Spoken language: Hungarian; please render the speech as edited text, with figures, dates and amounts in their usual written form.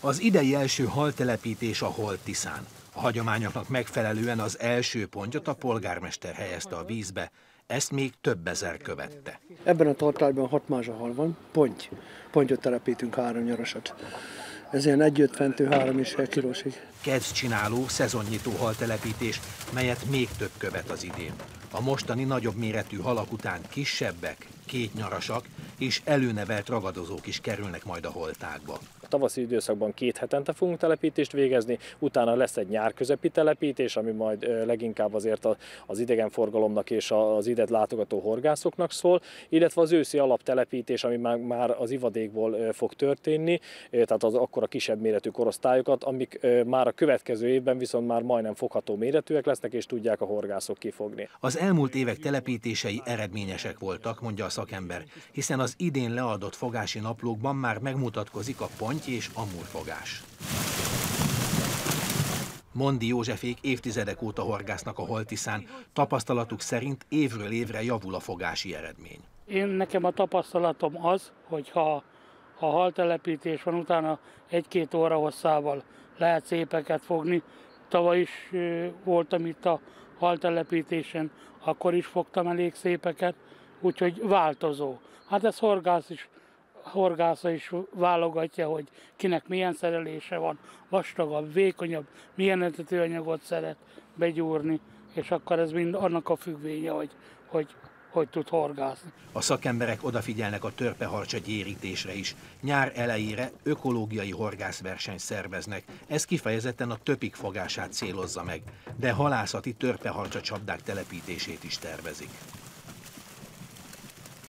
Az idei első haltelepítés a Holt-Tiszán. A hagyományoknak megfelelően az első pontyot a polgármester helyezte a vízbe, ezt még több ezer követte. Ebben a tartályban 6 mázsahal van, ponty. Pontyot telepítünk, 3 nyarasat. Ez ilyen 1,50-3,5 kilósig. Kedvcsináló, szezonnyitó haltelepítés, melyet még több követ az idén. A mostani nagyobb méretű halak után kisebbek, kétnyarasak és előnevelt ragadozók is kerülnek majd a holtákba. A tavaszi időszakban 2 hetente fogunk telepítést végezni, utána lesz egy nyárközepi telepítés, ami majd leginkább azért az idegenforgalomnak és az ide látogató horgászoknak szól, illetve az őszi alaptelepítés, ami már az ivadékból fog történni, tehát az akkora kisebb méretű korosztályokat, amik már a következő évben viszont már majdnem fogható méretűek lesznek, és tudják a horgászok kifogni. Az elmúlt évek telepítései eredményesek voltak, mondja a szakember, hiszen az idén leadott fogási naplókban már megmutatkozik a ponty és amúrfogás. Mondi Józsefék évtizedek óta horgásznak a Holt-Tiszán, tapasztalatuk szerint évről évre javul a fogási eredmény. Nekem a tapasztalatom az, hogy ha haltelepítés van, utána 1-2 óra hosszával lehet szépeket fogni. Tavaly is voltam itt a haltelepítésen, akkor is fogtam elég szépeket, úgyhogy változó. Hát ez horgásza is válogatja, hogy kinek milyen szerelése van, vastagabb, vékonyabb, milyen etetőanyagot szeret begyúrni, és akkor ez mind annak a függvénye, hogy tud horgászni. A szakemberek odafigyelnek a törpeharcsa gyérítésre is. Nyár elejére ökológiai horgászversenyt szerveznek, ez kifejezetten a töpik fogását célozza meg, de halászati törpeharcsa csapdák telepítését is tervezik.